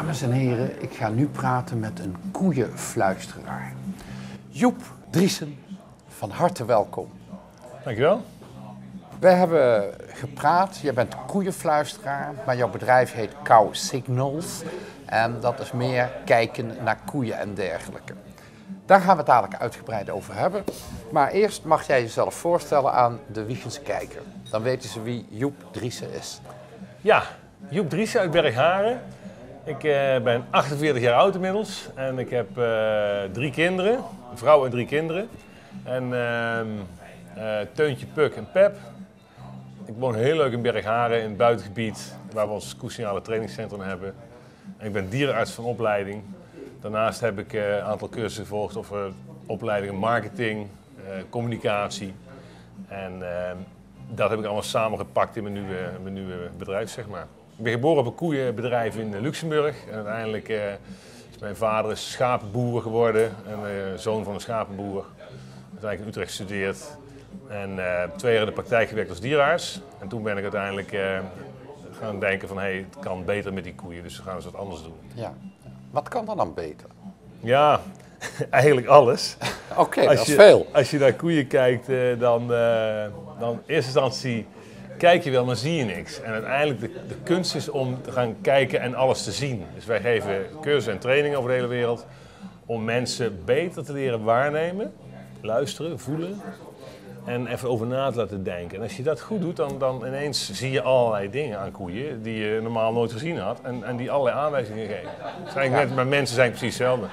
Dames en heren, ik ga nu praten met een koeienfluisteraar. Joep Driessen, van harte welkom. Dankjewel. We hebben gepraat, jij bent koeienfluisteraar, maar jouw bedrijf heet Cow Signals. En dat is meer kijken naar koeien en dergelijke. Daar gaan we het dadelijk uitgebreid over hebben. Maar eerst mag jij jezelf voorstellen aan de Wiechense kijker. Dan weten ze wie Joep Driessen is. Ja, Joep Driessen uit Bergharen. Ik ben 48 jaar oud inmiddels en ik heb drie kinderen, een vrouw en drie kinderen. En Teuntje, Puk en Pep. Ik woon heel leuk in Bergharen, in het buitengebied, waar we ons koesignale trainingscentrum hebben. En ik ben dierenarts van opleiding. Daarnaast heb ik een aantal cursussen gevolgd over opleidingen marketing, communicatie. En dat heb ik allemaal samengepakt in mijn nieuwe bedrijf, zeg maar. Ik ben geboren op een koeienbedrijf in Luxemburg en uiteindelijk is mijn vader schapenboer geworden en zoon van een schapenboer. Uiteindelijk in Utrecht gestudeerd en 2 jaar in de praktijk gewerkt als dierenarts. En toen ben ik uiteindelijk gaan denken van hey, het kan beter met die koeien, dus we gaan eens wat anders doen. Ja. Wat kan er dan beter? Ja, eigenlijk alles. Oké, dat is veel. Als je naar koeien kijkt, dan in eerste instantie kijk je wel, maar zie je niks. En uiteindelijk de kunst is om te gaan kijken en alles te zien. Dus wij geven cursussen en trainingen over de hele wereld om mensen beter te leren waarnemen, luisteren, voelen en even over na te laten denken. En als je dat goed doet, dan ineens zie je allerlei dingen aan koeien die je normaal nooit gezien had en die allerlei aanwijzingen geven. Dus eigenlijk net, maar mensen zijn precies hetzelfde.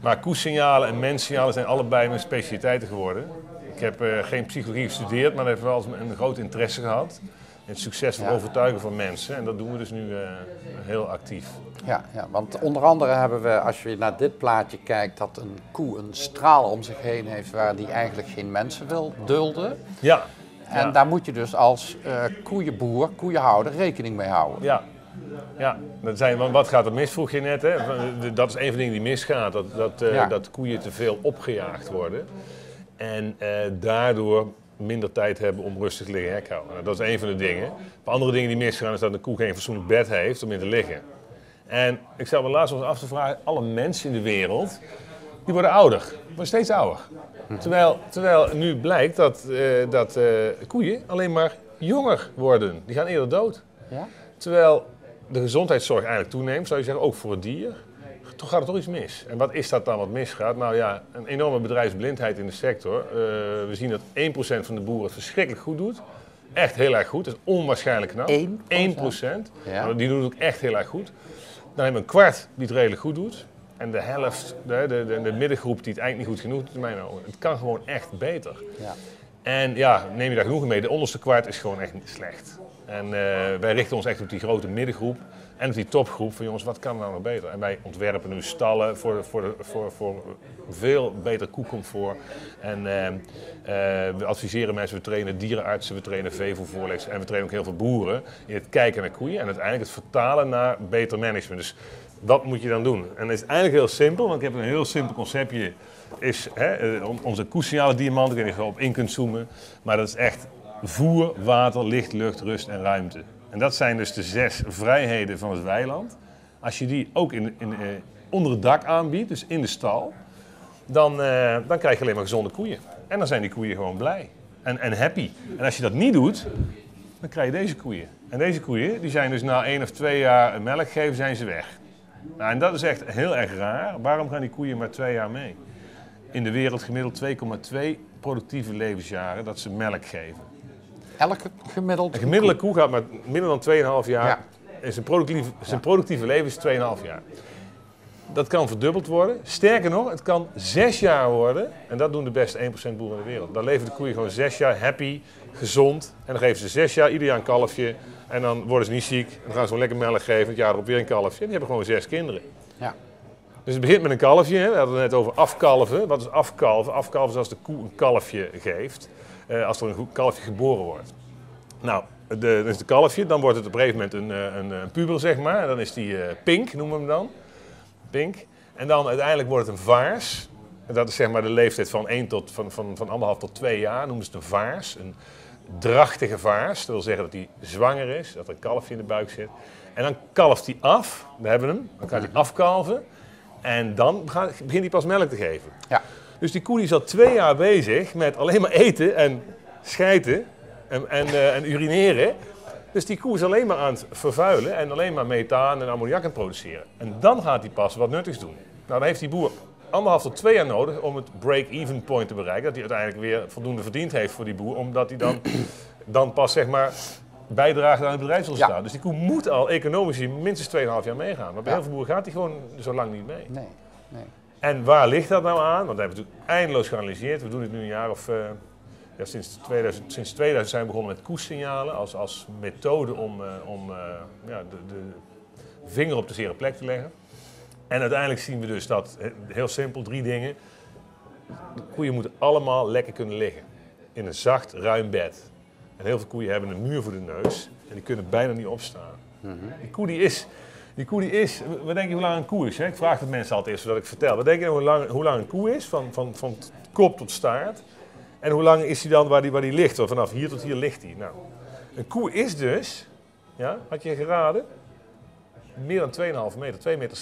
Maar koesignalen en menssignalen zijn allebei mijn specialiteiten geworden. Ik heb geen psychologie gestudeerd, maar dat heeft wel een groot interesse gehad in het succesvol overtuigen van mensen. En dat doen we dus nu heel actief. Ja, ja, want onder andere hebben we, als je naar dit plaatje kijkt, dat een koe een straal om zich heen heeft waar die eigenlijk geen mensen wil dulden. Ja. En daar moet je dus als koeienboer, koeienhouder rekening mee houden. Ja. Ja, dat zijn, wat gaat er mis, vroeg je net. Hè? Dat is een van de dingen die misgaat, dat koeien te veel opgejaagd worden. En daardoor minder tijd hebben om rustig te liggen hekhouden. Nou, dat is een van de dingen. Een andere dingen die misgaan is dat een koe geen fatsoenlijk bed heeft om in te liggen. En ik stel me laatst af te vragen, alle mensen in de wereld, die worden ouder. Die worden steeds ouder. Terwijl nu blijkt dat koeien alleen maar jonger worden. Die gaan eerder dood. Ja? Terwijl de gezondheidszorg eigenlijk toeneemt, zou je zeggen, ook voor het dier. Toch gaat er toch iets mis. En wat is dat dan wat misgaat? Nou ja, een enorme bedrijfsblindheid in de sector. We zien dat 1% van de boeren het verschrikkelijk goed doet. Echt heel erg goed. Dat is onwaarschijnlijk knap. 1%. Ja. Die doet ook echt heel erg goed. Dan hebben we een kwart die het redelijk goed doet. En de helft, de middengroep die het eigenlijk niet goed genoeg doet. In mijn ogen. Het kan gewoon echt beter. Ja. En ja, neem je daar genoegen mee. De onderste kwart is gewoon echt niet slecht. En wij richten ons echt op die grote middengroep. En op die topgroep van jongens, wat kan er nou nog beter? En wij ontwerpen nu stallen voor veel beter koecomfort. En we adviseren mensen, we trainen dierenartsen, we trainen veevoervoorlichters en we trainen ook heel veel boeren in het kijken naar koeien en uiteindelijk het vertalen naar beter management. Dus wat moet je dan doen? En het is eigenlijk heel simpel, want ik heb een heel simpel conceptje. Is onze koesignale diamant, ik weet niet of je op in kunt zoomen, maar dat is echt voer, water, licht, lucht, rust en ruimte. En dat zijn dus de 6 vrijheden van het weiland. Als je die ook onder het dak aanbiedt, dus in de stal, dan krijg je alleen maar gezonde koeien. En dan zijn die koeien gewoon blij en happy. En als je dat niet doet, dan krijg je deze koeien. En deze koeien, die zijn dus na 1 of 2 jaar melk geven, zijn ze weg. Nou, en dat is echt heel erg raar. Waarom gaan die koeien maar 2 jaar mee? In de wereld gemiddeld 2,2 productieve levensjaren dat ze melk geven. Elke gemiddelde een gemiddelde koe gaat maar minder dan 2,5 jaar. Ja. En zijn productieve leven is 2,5 jaar. Dat kan verdubbeld worden. Sterker nog, het kan 6 jaar worden. En dat doen de beste 1% boeren in de wereld. Dan leven de koeien gewoon 6 jaar happy, gezond. En dan geven ze 6 jaar ieder jaar een kalfje. En dan worden ze niet ziek. En dan gaan ze gewoon lekker melk geven. Het jaar erop weer een kalfje. En die hebben gewoon 6 kinderen. Ja. Dus het begint met een kalfje. Hè. We hadden het net over afkalven. Wat is afkalven? Afkalven is als de koe een kalfje geeft. Als er een goed kalfje geboren wordt. Nou, dat is de kalfje, dan wordt het op een gegeven moment een puber, zeg maar. Dan is die pink, noemen we hem dan. Pink. En dan uiteindelijk wordt het een vaars. En dat is zeg maar de leeftijd van 1 tot, van 1,5 tot 2 jaar, noemen ze het een vaars. Een, drachtige vaars. Dat wil zeggen dat hij zwanger is, dat er een kalfje in de buik zit. En dan kalft hij af, we hebben hem, dan gaat hij afkalven. En dan begint hij pas melk te geven. Ja. Dus die koe die zat 2 jaar bezig met alleen maar eten en schijten en urineren. Dus die koe is alleen maar aan het vervuilen en alleen maar methaan en ammoniak aan het produceren. En dan gaat hij pas wat nuttigs doen. Nou, dan heeft die boer 1,5 tot 2 jaar nodig om het break-even point te bereiken. Dat hij uiteindelijk weer voldoende verdiend heeft voor die boer, omdat hij dan pas zeg maar bijdrage aan het bedrijf zal staan. Ja. Dus die koe moet al economisch minstens 2,5 jaar meegaan. Maar bij heel veel boeren gaat die gewoon zo lang niet mee. Nee, nee. En waar ligt dat nou aan? Want we hebben natuurlijk eindeloos geanalyseerd. We doen het nu een jaar of... Ja, sinds 2000 zijn we begonnen met koesignalen als methode om de vinger op de zere plek te leggen. En uiteindelijk zien we dus dat, heel simpel, 3 dingen. De koeien moeten allemaal lekker kunnen liggen. In een zacht, ruim bed. En heel veel koeien hebben een muur voor de neus en die kunnen bijna niet opstaan. Mm-hmm. Die koe die is, wat denk je hoe lang een koe is? Hè? Ik vraag het mensen altijd eerst, zodat ik vertel. Wat denk je hoe lang een koe is, van kop tot staart? En hoe lang is hij dan waar die ligt? Want vanaf hier tot hier ligt hij. Nou, een koe is dus, ja, had je geraden, meer dan 2,5 meter, 2,60 meter.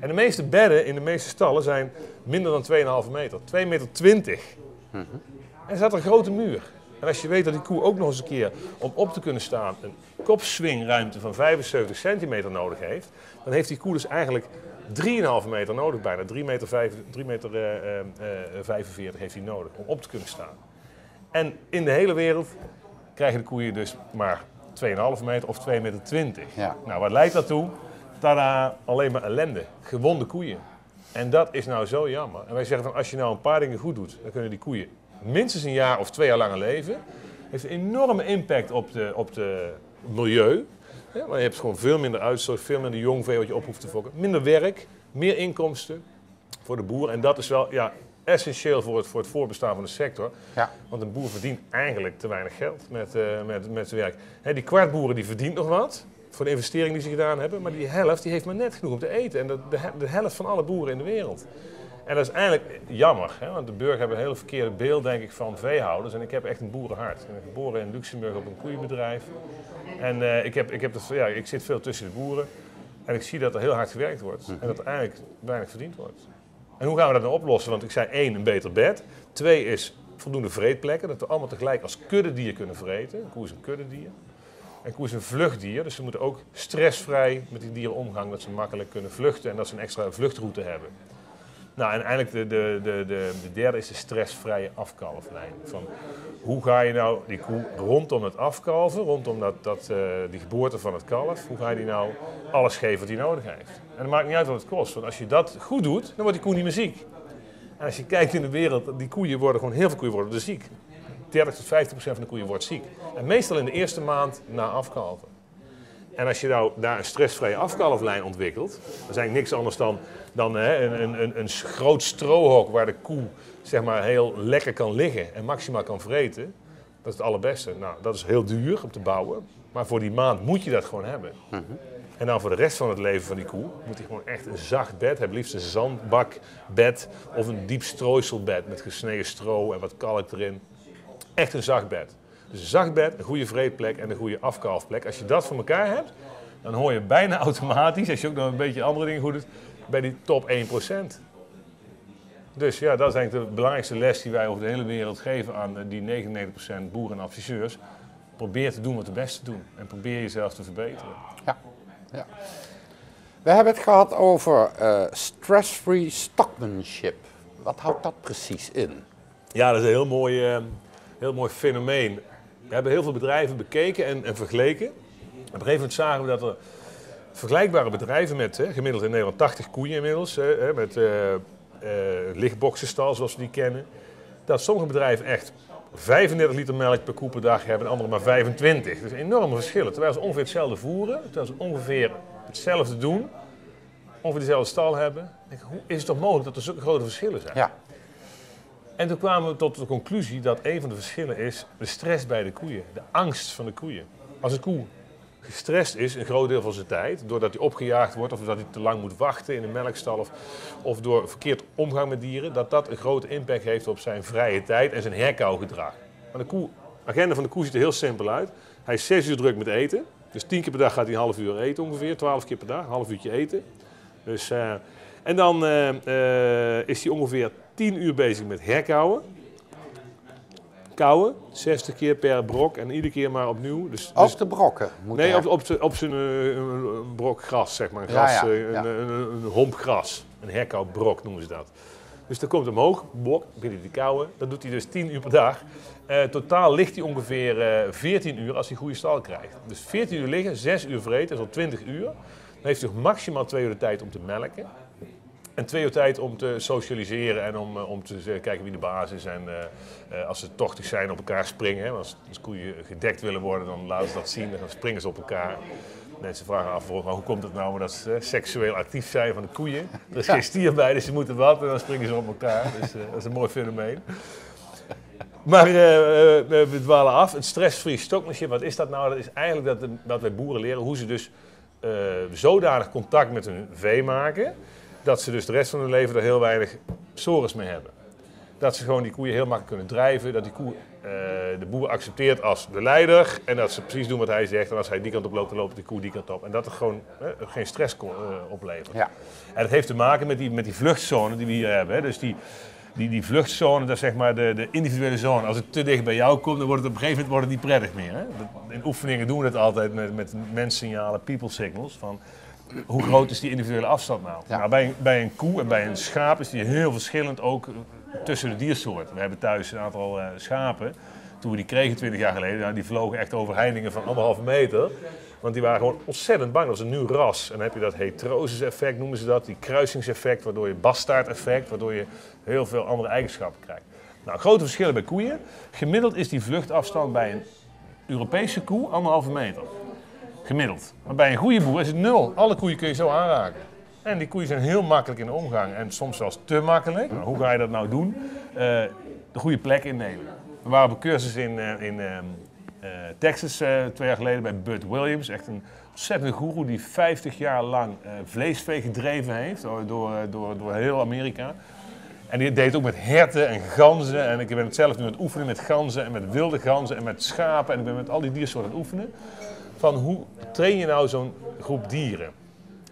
En de meeste bedden in de meeste stallen zijn minder dan 2,5 meter, 2,20 meter. Mm-hmm. En er staat een grote muur. En als je weet dat die koe ook nog eens een keer, om op te kunnen staan, een kopswingruimte van 75 centimeter nodig heeft, dan heeft die koe dus eigenlijk 3,5 meter nodig, bijna 3,45 meter heeft hij nodig om op te kunnen staan. En in de hele wereld krijgen de koeien dus maar 2,5 meter of 2,20 meter. Ja. Nou, wat leidt dat toe? Tada, alleen maar ellende, gewonde koeien. En dat is nou zo jammer. En wij zeggen van, als je nou een paar dingen goed doet, dan kunnen die koeien minstens 1 jaar of 2 jaar langer leven. Heeft een enorme impact op de milieu. Ja, maar je hebt gewoon veel minder uitstoot, veel minder jongvee wat je op hoeft te fokken. Minder werk, meer inkomsten voor de boer. En dat is wel essentieel voor het voortbestaan van de sector. Ja. Want een boer verdient eigenlijk te weinig geld met zijn werk. Hè, die kwartboeren die verdient nog wat voor de investering die ze gedaan hebben. Maar die helft die heeft maar net genoeg om te eten. En de helft van alle boeren in de wereld. En dat is eigenlijk jammer, hè? Want de burger hebben een heel verkeerde beeld, denk ik, van veehouders. En ik heb echt een boerenhart. Ik ben geboren in Luxemburg op een koeienbedrijf. En ik zit veel tussen de boeren. En ik zie dat er heel hard gewerkt wordt. En dat er eigenlijk weinig verdiend wordt. En hoe gaan we dat nou oplossen? Want ik zei 1, een beter bed. 2 is voldoende vreedplekken. Dat we allemaal tegelijk als kuddedier kunnen vreten. Een koe is een kuddedier. En koe is een vluchtdier. Dus ze moeten ook stressvrij met die dieren omgaan. Dat ze makkelijk kunnen vluchten en dat ze een extra vluchtroute hebben. Nou, en eigenlijk de derde is de stressvrije afkalflijn. Van, hoe ga je nou die koe rondom het afkalven, rondom die geboorte van het kalf, hoe ga je die nou alles geven wat die nodig heeft? En het maakt niet uit wat het kost, want als je dat goed doet, dan wordt die koe niet meer ziek. En als je kijkt in de wereld, heel veel koeien worden er ziek. 30 tot 50% van de koeien wordt ziek. En meestal in de eerste maand na afkalven. En als je nou daar een stressvrije afkalflijn ontwikkelt, dat is eigenlijk niks anders dan een groot strohok waar de koe zeg maar heel lekker kan liggen en maximaal kan vreten. Dat is het allerbeste. Nou, dat is heel duur om te bouwen, maar voor die maand moet je dat gewoon hebben. Mm-hmm. En dan voor de rest van het leven van die koe moet hij gewoon echt een zacht bed hebben. Liefst een zandbakbed of een diep strooiselbed met gesneden stro en wat kalk erin. Echt een zacht bed. Dus een zacht bed, een goede vreedplek en een goede afkalfplek. Als je dat voor elkaar hebt, dan hoor je bijna automatisch, als je ook nog een beetje andere dingen goed doet, bij die top 1%. Dus ja, dat is eigenlijk de belangrijkste les die wij over de hele wereld geven aan die 99% boeren en adviseurs. Probeer te doen wat de beste doen en probeer jezelf te verbeteren. Ja, ja. We hebben het gehad over stress-free stockmanship. Wat houdt dat precies in? Ja, dat is een heel mooi fenomeen. We hebben heel veel bedrijven bekeken en vergeleken. Op een gegeven moment zagen we dat er vergelijkbare bedrijven met gemiddeld in Nederland 80 koeien inmiddels, met lichtboxenstal zoals we die kennen, dat sommige bedrijven echt 35 liter melk per koe per dag hebben en andere maar 25. Dus enorme verschillen. Terwijl ze ongeveer hetzelfde voeren, terwijl ze ongeveer hetzelfde doen, ongeveer dezelfde stal hebben. Denk, hoe is het toch mogelijk dat er zulke grote verschillen zijn? Ja. En toen kwamen we tot de conclusie dat een van de verschillen is de stress bij de koeien, de angst van de koeien. Als een koe gestrest is een groot deel van zijn tijd, doordat hij opgejaagd wordt of dat hij te lang moet wachten in een melkstal of door verkeerd omgang met dieren, dat een grote impact heeft op zijn vrije tijd en zijn herkauwgedrag. Maar de koe agenda van de koe ziet er heel simpel uit. Hij is 6 uur druk met eten. Dus 10 keer per dag gaat hij een half uur eten ongeveer. 12 keer per dag, een half uurtje eten. Dus, en dan is hij ongeveer 10 uur bezig met herkauwen. Kouwen, 60 keer per brok en iedere keer maar opnieuw. Dus, op de brokken? Nee, op zijn brok gras, zeg maar. Een, gras, ja, ja. Een homp gras. Een herkauwbrok noemen ze dat. Dus dan komt hij omhoog, blok, begint hij te kouwen. Dat doet hij dus 10 uur per dag. Totaal ligt hij ongeveer 14 uur als hij een goede stal krijgt. Dus 14 uur liggen, 6 uur vreten, dat is al 20 uur. Dan heeft hij maximaal 2 uur de tijd om te melken. En 2 uur tijd om te socialiseren en om te kijken wie de baas is. En als ze tochtig zijn, op elkaar springen. Hè. Als koeien gedekt willen worden, dan laten ze dat zien. Dan springen ze op elkaar. Mensen vragen af, hoe komt het nou dat ze seksueel actief zijn van de koeien? Er is geen stier bij, dus ze moeten wat. En dan springen ze op elkaar. Dus dat is een mooi fenomeen. Maar we dwalen af. Het stress-free stokmanship, wat is dat nou? Dat is eigenlijk dat wij boeren leren hoe ze dus zodanig contact met hun vee maken... dat ze dus de rest van hun leven er heel weinig sores mee hebben. Dat ze gewoon die koeien heel makkelijk kunnen drijven. Dat die koe de boer accepteert als de leider. En dat ze precies doen wat hij zegt. En als hij die kant op loopt, dan loopt de koe die kant op. En dat er gewoon geen stress oplevert. Ja. En dat heeft te maken met die vluchtzone die we hier hebben. Hè. Dus die vluchtzone, dat is zeg maar de individuele zone. Als het te dicht bij jou komt, dan wordt het op een gegeven moment niet prettig meer. Hè. In oefeningen doen we dat altijd met menssignalen, people signals. Van, hoe groot is die individuele afstand nou? Ja. Nou bij een koe en bij een schaap is die heel verschillend ook tussen de diersoorten. We hebben thuis een aantal schapen. Toen we die kregen 20 jaar geleden, nou, die vlogen echt over heiningen van 1,5 meter. Want die waren gewoon ontzettend bang. Dat is een nieuw ras. En dan heb je dat heterosis effect, noemen ze dat. Die kruisingseffect, waardoor je bastaard effect, waardoor je heel veel andere eigenschappen krijgt. Nou, grote verschillen bij koeien. Gemiddeld is die vluchtafstand bij een Europese koe 1,5 meter. Gemiddeld. Maar bij een goede boer is het 0. Alle koeien kun je zo aanraken. En die koeien zijn heel makkelijk in de omgang en soms zelfs te makkelijk. Nou, hoe ga je dat nou doen? De goede plek innemen. We waren op een cursus in Texas 2 jaar geleden bij Bert Williams. Echt een ontzettende goeroe die 50 jaar lang vleesvee gedreven heeft door heel Amerika. En die deed het ook met herten en ganzen. En ik ben het zelf nu aan het oefenen met ganzen en met wilde ganzen en met schapen. En ik ben met al die diersoorten aan het oefenen. Van hoe train je nou zo'n groep dieren?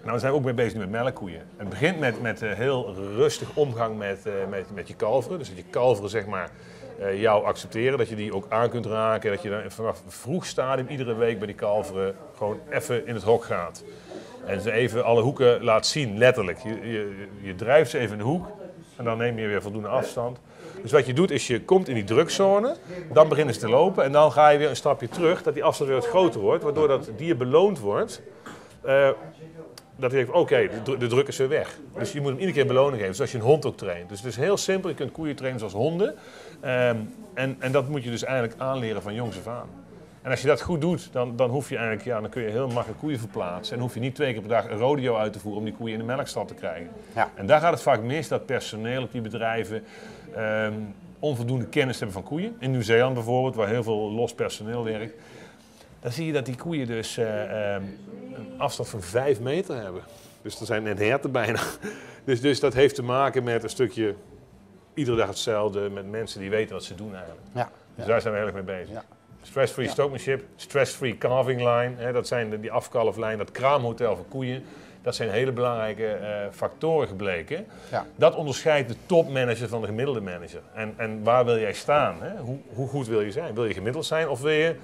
Nou, we zijn ook mee bezig met melkkoeien. Het begint met heel rustig omgang met je kalveren. Dus dat je kalveren zeg maar jou accepteren, dat je die ook aan kunt raken. Dat je dan vanaf vroeg stadium iedere week bij die kalveren gewoon even in het hok gaat. En ze even alle hoeken laat zien, letterlijk. Je drijft ze even in de hoek en dan neem je weer voldoende afstand. Dus wat je doet is, je komt in die drukzone, dan beginnen ze te lopen en dan ga je weer een stapje terug, dat die afstand weer wat groter wordt, waardoor dat dier beloond wordt. Dat hij denkt, oké, de druk is weer weg. Dus je moet hem iedere keer beloning geven, zoals je een hond ook traint. Dus het is heel simpel, je kunt koeien trainen zoals honden. En dat moet je dus eigenlijk aanleren van jongs af aan. En als je dat goed doet, dan hoef je eigenlijk, ja, dan kun je heel makkelijk koeien verplaatsen. En hoef je niet 2 keer per dag een rodeo uit te voeren om die koeien in de melkstal te krijgen. Ja. En daar gaat het vaak mis dat personeel op die bedrijven onvoldoende kennis hebben van koeien. In Nieuw-Zeeland bijvoorbeeld, waar heel veel los personeel werkt. Dan zie je dat die koeien dus een afstand van 5 meter hebben. Dus er zijn net herten bijna. Dus dat heeft te maken met een stukje, iedere dag hetzelfde, met mensen die weten wat ze doen eigenlijk. Ja. Dus daar zijn we heel erg mee bezig. Ja. Stress-free stokmanship, stress-free calving line, hè, dat zijn die afkalflijn, dat kraamhotel voor koeien. Dat zijn hele belangrijke factoren gebleken. Ja. Dat onderscheidt de topmanager van de gemiddelde manager. En waar wil jij staan? Hè? Hoe goed wil je zijn? Wil je gemiddeld zijn of wil je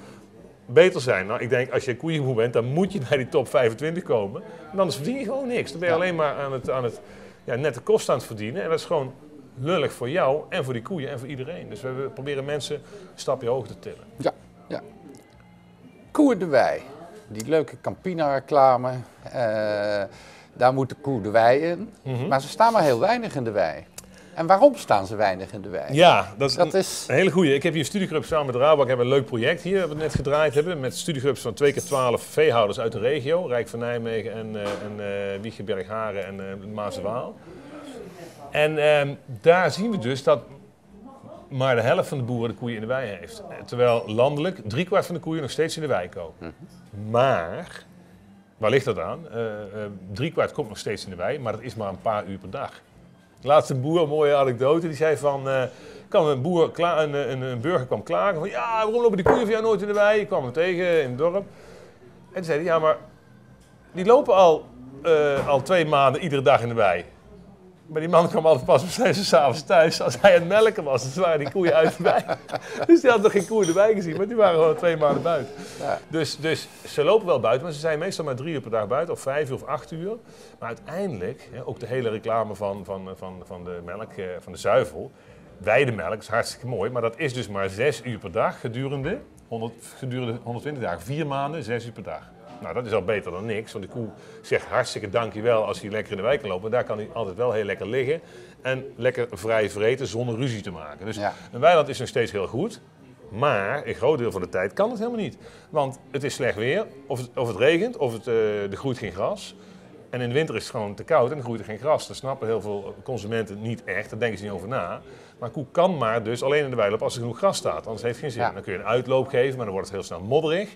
beter zijn? Nou, ik denk, als je koeienboer bent, dan moet je bij die top 25 komen. En anders verdien je gewoon niks. Dan ben je alleen maar aan het nette kost aan het verdienen. En dat is gewoon lullig voor jou en voor die koeien en voor iedereen. Dus we proberen mensen een stapje hoger te tillen. Ja. Ja. Koe de Wei, die leuke Campina-reclame, daar moet de koe de wei in, maar ze staan maar heel weinig in de wei. En waarom staan ze weinig in de wei? Ja, dat is een hele goeie. Ik heb hier een studieclub samen met Rabak, hebben een leuk project hier, dat we net gedraaid hebben, met studieclubs van 2x12 veehouders uit de regio, Rijk van Nijmegen en Wijchen, Bergharen en Maas en Waal. En daar zien we dus dat maar de helft van de boeren de koeien in de wei heeft. Terwijl landelijk 3/4 van de koeien nog steeds in de wei komen. Maar, waar ligt dat aan? 3/4 komt nog steeds in de wei, maar dat is maar een paar uur per dag. Laatst een boer, een mooie anekdote, die zei van... Een burger kwam klagen van, ja, waarom lopen die koeien van jou nooit in de wei? Ik kwam hem tegen in het dorp. En toen zei hij, ja, maar die lopen al 2 maanden iedere dag in de wei. Maar die man kwam altijd pas om 6 uur 's avonds thuis als hij aan het melken was. Dus waren die koeien uit de wei. Dus die hadden nog geen koeien in de wei gezien, maar die waren gewoon 2 maanden buiten. Ja. Dus ze lopen wel buiten, maar ze zijn meestal maar 3 uur per dag buiten, of 5 uur of 8 uur. Maar uiteindelijk, ook de hele reclame van de melk, van de zuivel, weidemelk, is hartstikke mooi, maar dat is dus maar 6 uur per dag gedurende 120 dagen. 4 maanden, 6 uur per dag. Nou, dat is al beter dan niks, want de koe zegt hartstikke dankjewel als hij lekker in de wei kan lopen. Daar kan hij altijd wel heel lekker liggen en lekker vrij vreten zonder ruzie te maken. Dus ja, een weiland is nog steeds heel goed, maar een groot deel van de tijd kan het helemaal niet. Want het is slecht weer, of het regent, of er groeit geen gras. En in de winter is het gewoon te koud en dan groeit er geen gras. Dat snappen heel veel consumenten niet echt, daar denken ze niet over na. Maar koe kan maar dus alleen in de wei lopen als er genoeg gras staat, anders heeft het geen zin. Ja. Dan kun je een uitloop geven, maar dan wordt het heel snel modderig.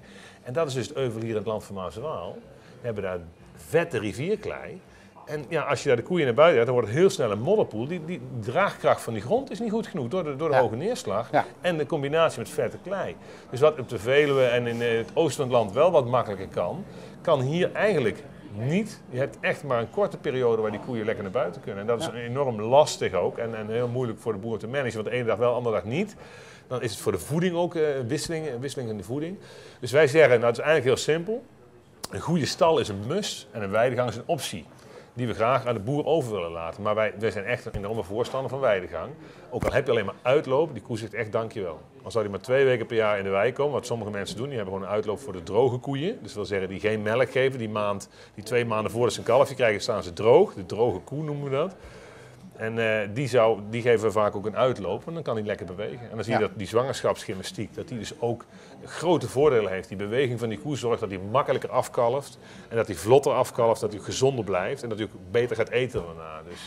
En dat is dus het euvel hier in het land van Maas en Waal. We hebben daar vette rivierklei. En ja, als je daar de koeien naar buiten hebt, dan wordt het heel snel een modderpoel. Die draagkracht van die grond is niet goed genoeg door de hoge neerslag. Ja. En de combinatie met vette klei. Dus wat op de Veluwe en in het oosten van het land wel wat makkelijker kan, kan hier eigenlijk niet. Je hebt echt maar een korte periode waar die koeien lekker naar buiten kunnen. En dat is enorm lastig ook en heel moeilijk voor de boer te managen. Want de ene dag wel, de andere dag niet. Dan is het voor de voeding ook wisseling in de voeding. Dus wij zeggen, nou, het is eigenlijk heel simpel. Een goede stal is een must en een weidegang is een optie. Die we graag aan de boer over willen laten. Maar wij zijn echt een enorme voorstander van weidegang. Ook al heb je alleen maar uitloop, die koe zegt echt dankjewel. Al zou die maar 2 weken per jaar in de wei komen, wat sommige mensen doen. Die hebben gewoon een uitloop voor de droge koeien. Dus dat wil zeggen die geen melk geven. Die 2 maanden voordat ze een kalfje krijgen staan ze droog. De droge koe noemen we dat. En die geven we vaak ook een uitloop en dan kan hij lekker bewegen. En dan zie je dat die zwangerschapsgymnastiek, dat die dus ook grote voordelen heeft. Die beweging van die koe zorgt dat hij makkelijker afkalft en dat hij vlotter afkalft, dat hij gezonder blijft en dat hij ook beter gaat eten daarna. Dus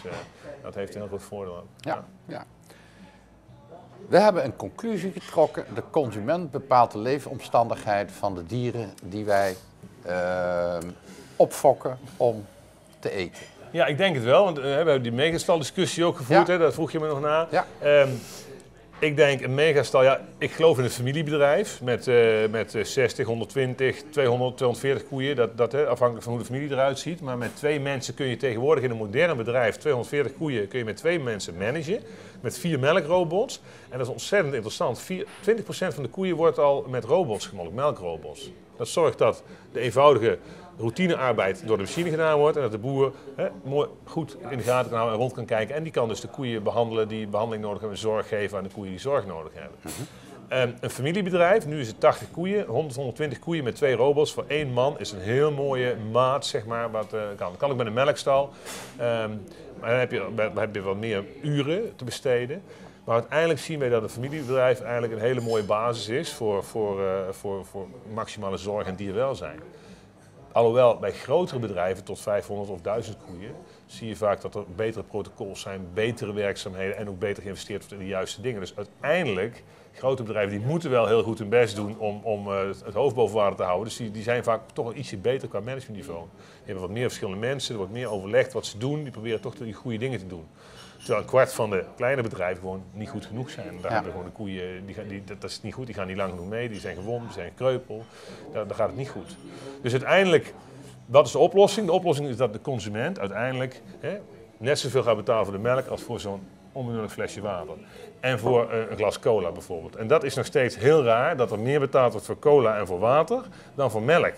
dat heeft een heel groot voordeel aan. Ja, ja. We hebben een conclusie getrokken. De consument bepaalt de leefomstandigheid van de dieren die wij opfokken om te eten. Ja, ik denk het wel, want we hebben die megastal-discussie ook gevoerd, hè? Dat vroeg je me nog na. Ja. Ik denk een megastal, ja, ik geloof in een familiebedrijf met 60, 120, 200, 240 koeien, afhankelijk van hoe de familie eruit ziet. Maar met 2 mensen kun je tegenwoordig in een modern bedrijf, 240 koeien kun je met 2 mensen managen, met 4 melkrobots. En dat is ontzettend interessant, 20% van de koeien wordt al met robots gemolken, melkrobots. Dat zorgt dat de eenvoudige routinearbeid door de machine gedaan wordt en dat de boer mooi goed in de gaten kan houden en rond kan kijken. En die kan dus de koeien behandelen die behandeling nodig hebben, zorg geven aan de koeien die zorg nodig hebben. Een familiebedrijf, nu is het 80 koeien, 100, 120 koeien met 2 robots voor 1 man is een heel mooie maat, zeg maar, wat kan. Dat kan ook met een melkstal, maar dan heb je wat meer uren te besteden. Maar uiteindelijk zien wij dat een familiebedrijf eigenlijk een hele mooie basis is voor maximale zorg en dierwelzijn. Alhoewel bij grotere bedrijven tot 500 of 1000 koeien zie je vaak dat er betere protocols zijn, betere werkzaamheden en ook beter geïnvesteerd wordt in de juiste dingen. Dus uiteindelijk, grote bedrijven die moeten wel heel goed hun best doen om het hoofd boven water te houden. Dus die zijn vaak toch wel ietsje beter qua managementniveau. Die hebben wat meer verschillende mensen, er wordt meer overlegd wat ze doen, die proberen toch die goede dingen te doen. Terwijl een kwart van de kleine bedrijven gewoon niet goed genoeg zijn. Daar hebben gewoon de koeien, dat is niet goed, die gaan niet lang genoeg mee, die zijn gewond, die zijn kreupel, daar gaat het niet goed. Dus uiteindelijk, wat is de oplossing? De oplossing is dat de consument uiteindelijk net zoveel gaat betalen voor de melk als voor zo'n onbenodigd flesje water. En voor een glas cola bijvoorbeeld. En dat is nog steeds heel raar, dat er meer betaald wordt voor cola en voor water dan voor melk.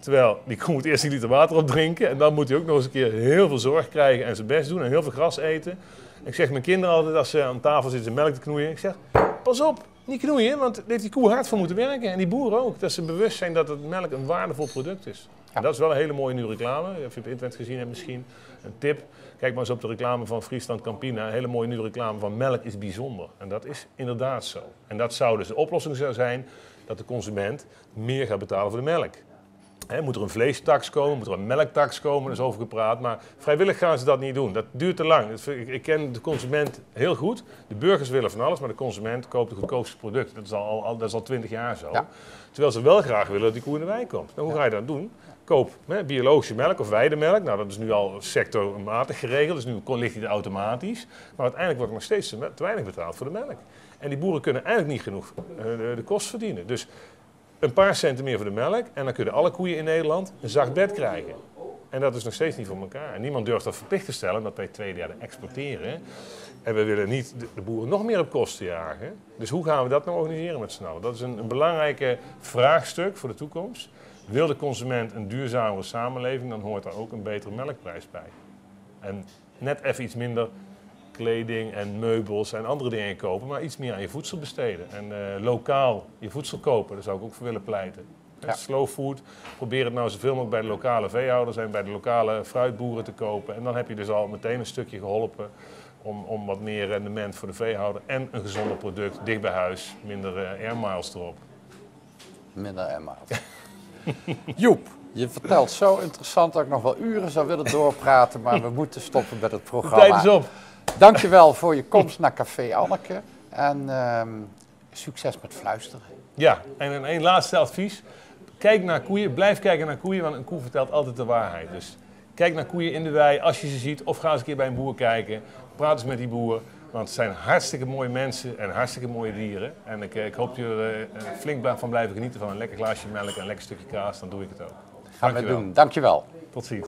Terwijl die koe moet eerst 1 liter water opdrinken en dan moet hij ook nog eens een keer heel veel zorg krijgen en zijn best doen en heel veel gras eten. Ik zeg mijn kinderen altijd als ze aan tafel zitten melk te knoeien, ik zeg pas op, niet knoeien, want daar heeft die koe hard voor moeten werken en die boer ook. Dat ze bewust zijn dat het melk een waardevol product is. Ja. En dat is wel een hele mooie nieuwe reclame, of je op internet gezien hebt misschien, een tip. Kijk maar eens op de reclame van Friesland Campina, een hele mooie nieuwe reclame van melk is bijzonder. En dat is inderdaad zo. En dat zou dus de oplossing zijn dat de consument meer gaat betalen voor de melk. He, moet er een vleestaks komen, moet er een melktax komen, er is over gepraat. Maar vrijwillig gaan ze dat niet doen. Dat duurt te lang. Ik ken de consument heel goed. De burgers willen van alles, maar de consument koopt het goedkoopste product. Dat is al 20 jaar zo. Ja. Terwijl ze wel graag willen dat die koe in de wei komt. Nou, hoe ga je dat doen? Koop biologische melk of weidemelk. Nou, dat is nu al sectormatig geregeld, dus nu ligt die er automatisch. Maar uiteindelijk wordt er nog steeds te weinig betaald voor de melk. En die boeren kunnen eigenlijk niet genoeg de kost verdienen. Dus een paar centen meer voor de melk en dan kunnen alle koeien in Nederland een zacht bed krijgen. En dat is nog steeds niet voor elkaar. En niemand durft dat verplicht te stellen, dat wij 2/3 exporteren. En we willen niet de boeren nog meer op kosten jagen. Dus hoe gaan we dat nou organiseren met z'n allen? Dat is een belangrijke vraagstuk voor de toekomst. Wil de consument een duurzamere samenleving, dan hoort daar ook een betere melkprijs bij. En net even iets minder kleding en meubels en andere dingen kopen, maar iets meer aan je voedsel besteden. En lokaal je voedsel kopen, daar zou ik ook voor willen pleiten. Ja. Slow food, probeer het nou zoveel mogelijk bij de lokale veehouders en bij de lokale fruitboeren te kopen. En dan heb je dus al meteen een stukje geholpen om wat meer rendement voor de veehouder en een gezonder product, dicht bij huis, minder airmiles erop. Minder airmiles. Joep, je vertelt zo interessant dat ik nog wel uren zou willen doorpraten, maar we moeten stoppen met het programma. De tijd is op. Dankjewel voor je komst naar Café Anneke en succes met fluisteren. Ja, en een laatste advies. Kijk naar koeien, blijf kijken naar koeien, want een koe vertelt altijd de waarheid. Dus kijk naar koeien in de wei als je ze ziet of ga eens een keer bij een boer kijken. Praat eens met die boer, want het zijn hartstikke mooie mensen en hartstikke mooie dieren. En ik hoop dat jullie er flink van blijven genieten van een lekker glaasje melk en een lekker stukje kaas. Dan doe ik het ook. Gaan we doen. Dankjewel. Tot ziens.